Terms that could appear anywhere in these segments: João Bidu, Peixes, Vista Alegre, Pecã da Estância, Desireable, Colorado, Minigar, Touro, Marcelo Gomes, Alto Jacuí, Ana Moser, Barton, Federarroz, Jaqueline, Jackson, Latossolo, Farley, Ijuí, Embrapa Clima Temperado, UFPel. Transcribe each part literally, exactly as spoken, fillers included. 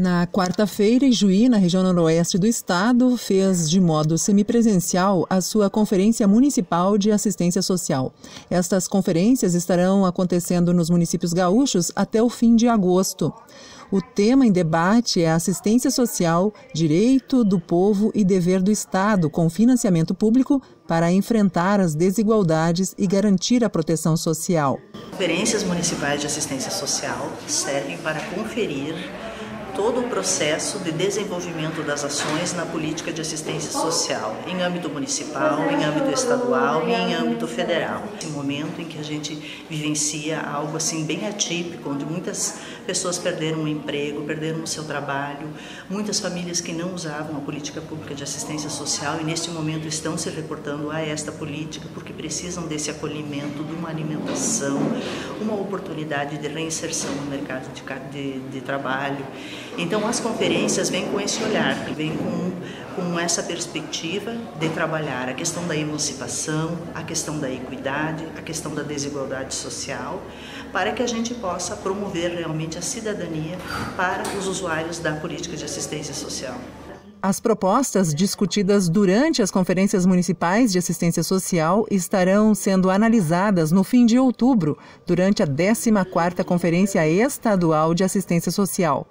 Na quarta-feira, Ijuí, na região noroeste do estado, fez de modo semipresencial a sua Conferência Municipal de Assistência Social. Estas conferências estarão acontecendo nos municípios gaúchos até o fim de agosto. O tema em debate é assistência social, direito do povo e dever do Estado com financiamento público para enfrentar as desigualdades e garantir a proteção social. Conferências municipais de assistência social servem para conferir todo o processo de desenvolvimento das ações na política de assistência social, em âmbito municipal, em âmbito estadual e em âmbito federal. Esse momento em que a gente vivencia algo assim bem atípico, onde muitas pessoas perderam o emprego, perderam o seu trabalho, muitas famílias que não usavam a política pública de assistência social e neste momento estão se reportando a esta política porque precisam desse acolhimento, de uma alimentação, uma oportunidade de reinserção no mercado de, de, de trabalho. Então as conferências vêm com esse olhar, vêm com, com essa perspectiva de trabalhar a questão da emancipação, a questão da equidade, a questão da desigualdade social, para que a gente possa promover realmente a cidadania para os usuários da política de assistência social. As propostas discutidas durante as conferências municipais de assistência social estarão sendo analisadas no fim de outubro, durante a décima quarta Conferência Estadual de Assistência Social.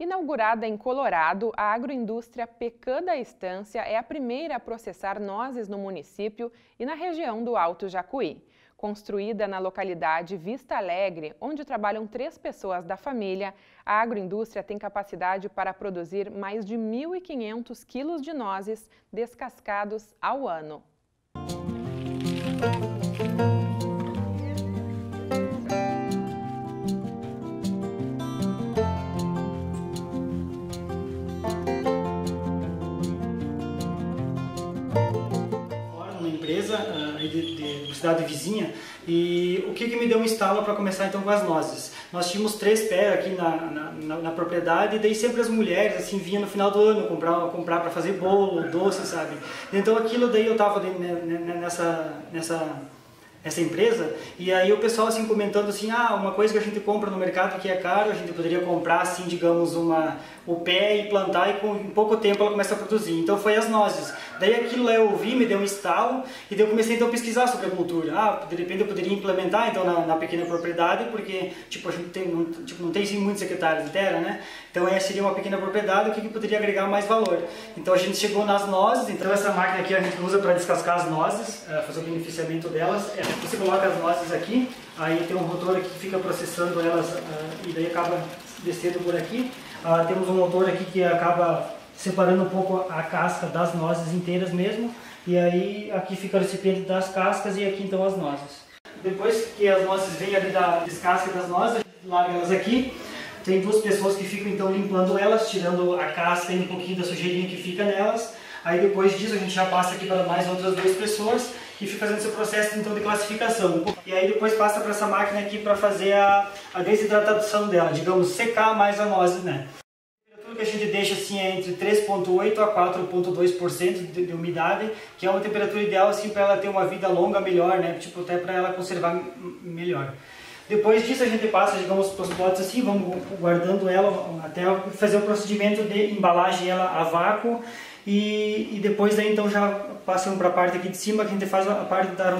Inaugurada em Colorado, a agroindústria Pecã da Estância é a primeira a processar nozes no município e na região do Alto Jacuí. Construída na localidade Vista Alegre, onde trabalham três pessoas da família, a agroindústria tem capacidade para produzir mais de mil e quinhentos quilos de nozes descascados ao ano. De, de cidade vizinha, e o que, que me deu um estalo para começar então com as nozes. Nós tínhamos três pés aqui na, na, na, na propriedade, e daí sempre as mulheres assim vinham no final do ano comprar comprar para fazer bolo, doce, sabe? Então aquilo daí eu estava nessa nessa essa empresa, e aí o pessoal assim comentando assim, ah, uma coisa que a gente compra no mercado que é caro, a gente poderia comprar assim, digamos, uma, o pé e plantar, e com em pouco tempo ela começa a produzir. Então foi as nozes. Daí aquilo lá eu ouvi, me deu um estalo, e daí eu comecei então a pesquisar sobre a cultura. Ah, de repente eu poderia implementar então na, na pequena propriedade, porque tipo, a gente tem, não, tipo, não tem assim, muitos hectares de terra, né? Então essa seria uma pequena propriedade, o que, que poderia agregar mais valor. Então a gente chegou nas nozes, então essa máquina aqui a gente usa para descascar as nozes, fazer o beneficiamento delas. Você coloca as nozes aqui, aí tem um rotor aqui que fica processando elas uh, e daí acaba descendo por aqui. Uh, temos um motor aqui que acaba separando um pouco a casca das nozes inteiras mesmo. E aí aqui fica o recipiente das cascas e aqui então as nozes. Depois que as nozes vêm ali da descasca das nozes, larga elas aqui. Tem duas pessoas que ficam então limpando elas, tirando a casca e um pouquinho da sujeirinha que fica nelas. Aí depois disso a gente já passa aqui para mais outras duas pessoas que ficam fazendo esse processo então de classificação. E aí depois passa para essa máquina aqui para fazer a, a desidratação dela, digamos, secar mais a noz, né? A temperatura que a gente deixa assim é entre três vírgula oito a quatro vírgula dois por cento de, de umidade, que é uma temperatura ideal assim para ela ter uma vida longa melhor, né? Tipo, até para ela conservar melhor. Depois disso a gente passa, digamos, para os potes assim, vamos guardando ela até fazer o procedimento de embalagem ela a vácuo. E, e depois daí então já passamos para a parte aqui de cima, que a gente faz a parte da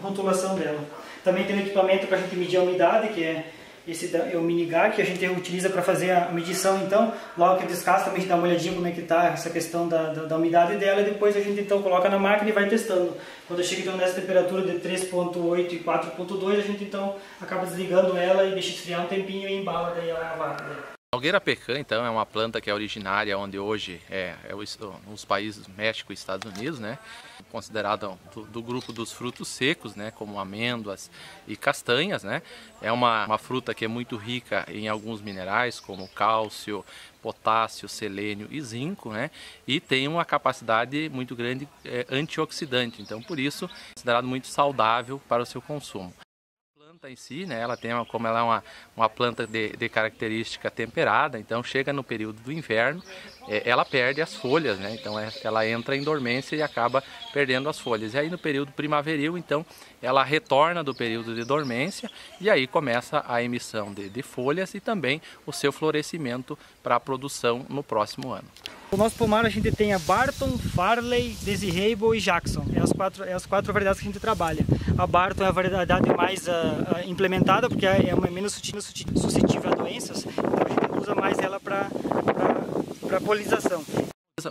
rotulação dela. Também tem um equipamento para a gente medir a umidade, que é esse é o Minigar, que a gente utiliza para fazer a medição. Então, logo que descasca, também a gente dá uma olhadinha como é que está essa questão da, da, da umidade dela, e depois a gente então coloca na máquina e vai testando. Quando chega então nessa temperatura de três vírgula oito e quatro vírgula dois, a gente então acaba desligando ela e deixa esfriar um tempinho e embala daí ela na máquina. A algueira pecã, então, é uma planta que é originária onde hoje é, é os países México e Estados Unidos, né? Considerada do, do grupo dos frutos secos, né? Como amêndoas e castanhas, né? É uma, uma fruta que é muito rica em alguns minerais, como cálcio, potássio, selênio e zinco, né? E tem uma capacidade muito grande é, antioxidante, então por isso é considerado muito saudável para o seu consumo. planta em si, né, ela tem uma, como ela é uma, uma planta de, de característica temperada, então chega no período do inverno, é, ela perde as folhas, né, então é, ela entra em dormência e acaba perdendo as folhas. E aí no período primaveril, então, ela retorna do período de dormência e aí começa a emissão de, de folhas e também o seu florescimento para a produção no próximo ano. O nosso pomar a gente tem a Barton, Farley, Desireable e Jackson. É as quatro, é as quatro variedades que a gente trabalha. A Barton é a variedade mais uh, uh, implementada, porque é uma menos suscetível a doenças, então a gente usa mais ela para para polinização.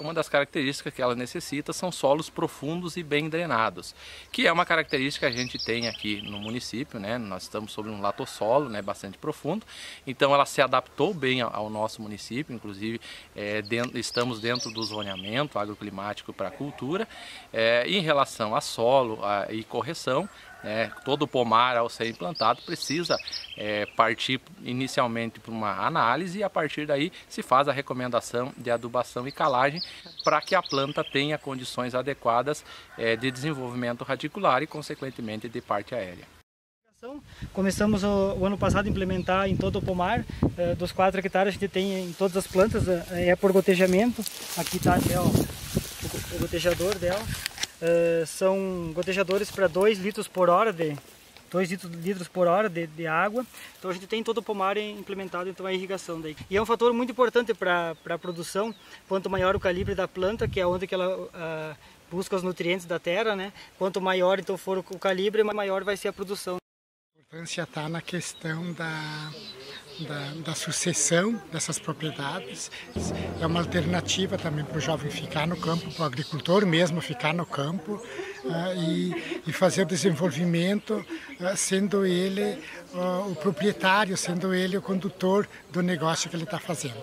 Uma das características que ela necessita são solos profundos e bem drenados, que é uma característica que a gente tem aqui no município, né? Nós estamos sobre um latossolo, né, bastante profundo, então ela se adaptou bem ao nosso município, inclusive é, dentro, estamos dentro do zoneamento agroclimático para a cultura. É, em relação a solo a, e correção, É, todo pomar ao ser implantado precisa é, partir inicialmente para uma análise e a partir daí se faz a recomendação de adubação e calagem para que a planta tenha condições adequadas é, de desenvolvimento radicular e consequentemente de parte aérea. Começamos o, o ano passado a implementar em todo o pomar, eh, dos quatro hectares a gente tem em todas as plantas, eh, é por gotejamento, aqui está até ó, o gotejador dela. Uh, são gotejadores para dois litros por hora de dois litros por hora de, de água. Então a gente tem todo o pomar implementado, então a irrigação daí. E é um fator muito importante para a produção, quanto maior o calibre da planta, que é onde que ela uh, busca os nutrientes da terra, né? Quanto maior então for o calibre, maior vai ser a produção. A importância está na questão da Da, da sucessão dessas propriedades. É uma alternativa também para o jovem ficar no campo, para o agricultor mesmo ficar no campo uh, e, e fazer o desenvolvimento, uh, sendo ele uh, o proprietário, sendo ele o condutor do negócio que ele está fazendo.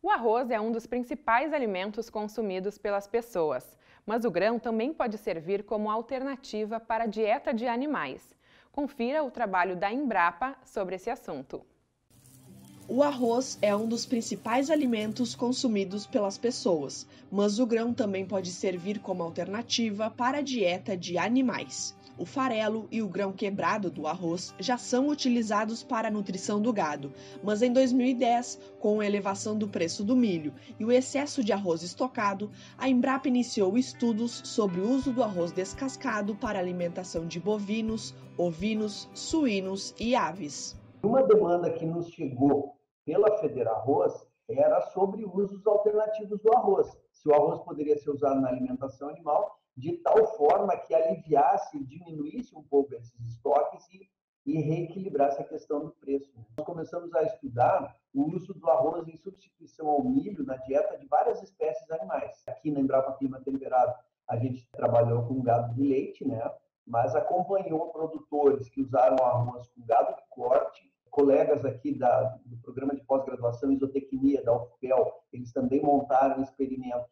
O arroz é um dos principais alimentos consumidos pelas pessoas, mas o grão também pode servir como alternativa para a dieta de animais. Confira o trabalho da Embrapa sobre esse assunto. O arroz é um dos principais alimentos consumidos pelas pessoas, mas o grão também pode servir como alternativa para a dieta de animais. O farelo e o grão quebrado do arroz já são utilizados para a nutrição do gado, mas em dois mil e dez, com a elevação do preço do milho e o excesso de arroz estocado, a Embrapa iniciou estudos sobre o uso do arroz descascado para alimentação de bovinos, ovinos, suínos e aves. Uma demanda que nos chegou pela Federarroz era sobre usos alternativos do arroz. Se o arroz poderia ser usado na alimentação animal, de tal forma que aliviasse, diminuísse um pouco esses estoques e, e reequilibrasse a questão do preço. Nós começamos a estudar o uso do arroz em substituição ao milho na dieta de várias espécies animais. Aqui na Embrapa Clima Temperado, a gente trabalhou com gado de leite, né? Mas acompanhou produtores que usaram arroz com gado de corte, colegas aqui da, do programa de pós-graduação em zootecnia da U F Pel, eles também montaram experimentos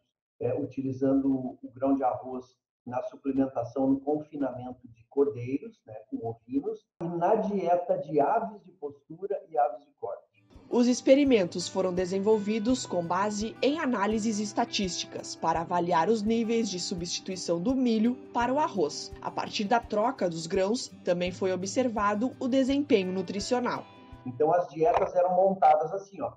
é, utilizando o, o grão de arroz na suplementação, no confinamento de cordeiros, né, com ovinos, e na dieta de aves de postura e aves de corte. Os experimentos foram desenvolvidos com base em análises estatísticas para avaliar os níveis de substituição do milho para o arroz. A partir da troca dos grãos, também foi observado o desempenho nutricional. Então as dietas eram montadas assim, ó,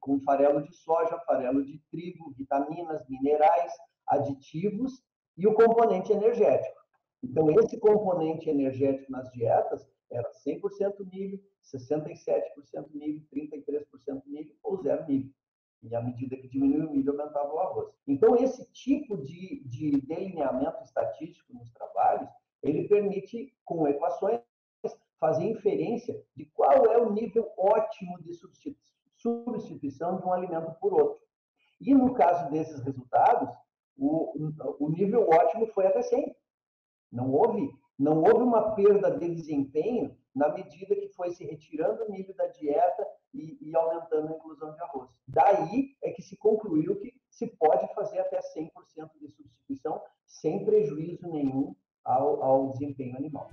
com farelo de soja, farelo de trigo, vitaminas, minerais, aditivos e o componente energético. Então esse componente energético nas dietas era cem por cento milho, sessenta e sete por cento milho, trinta e três por cento milho ou zero milho. E à medida que diminuía o milho, aumentava o arroz. Então, esse tipo de, de delineamento estatístico nos trabalhos, ele permite, com equações, fazer inferência de qual é o nível ótimo de substituição de um alimento por outro. E no caso desses resultados, o, o nível ótimo foi até cem. Não houve Não houve uma perda de desempenho na medida que foi se retirando o milho da dieta e, e aumentando a inclusão de arroz. Daí é que se concluiu que se pode fazer até cem por cento de substituição sem prejuízo nenhum ao, ao desempenho animal.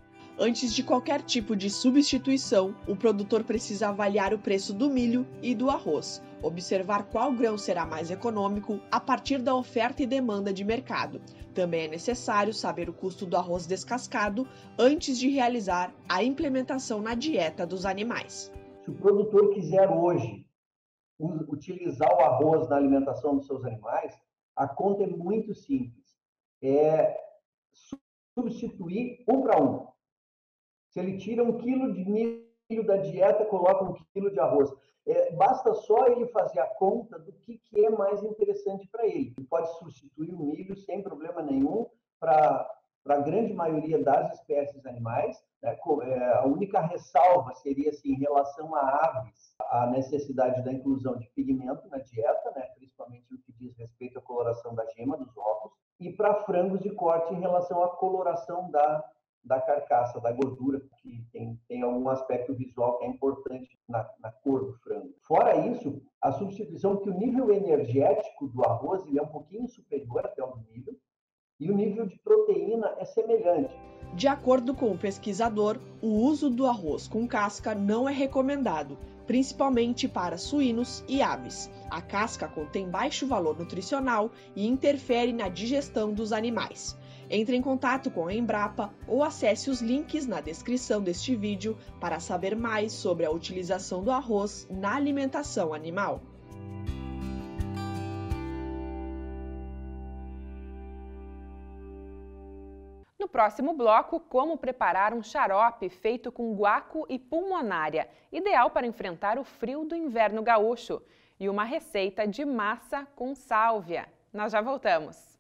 Antes de qualquer tipo de substituição, o produtor precisa avaliar o preço do milho e do arroz, observar qual grão será mais econômico a partir da oferta e demanda de mercado. Também é necessário saber o custo do arroz descascado antes de realizar a implementação na dieta dos animais. Se o produtor quiser hoje utilizar o arroz na alimentação dos seus animais, a conta é muito simples. É substituir um para um. Se ele tira um quilo de milho da dieta, coloca um quilo de arroz. É, basta só ele fazer a conta do que, que é mais interessante para ele. Ele pode substituir o milho sem problema nenhum para a grande maioria das espécies animais. Né? A única ressalva seria assim, em relação a aves, a necessidade da inclusão de pigmento na dieta, né? Principalmente no que diz respeito à coloração da gema dos ovos, e para frangos de corte em relação à coloração da, da carcaça, da gordura, que tem, tem algum aspecto visual que é importante na, na cor do frango. Fora isso, a substituição, porque o nível energético do arroz ele é um pouquinho superior até o milho, e o nível de proteína é semelhante. De acordo com o pesquisador, o uso do arroz com casca não é recomendado, principalmente para suínos e aves. A casca contém baixo valor nutricional e interfere na digestão dos animais. Entre em contato com a Embrapa ou acesse os links na descrição deste vídeo para saber mais sobre a utilização do arroz na alimentação animal. No próximo bloco, como preparar um xarope feito com guaco e pulmonária, ideal para enfrentar o frio do inverno gaúcho. E uma receita de massa com sálvia. Nós já voltamos.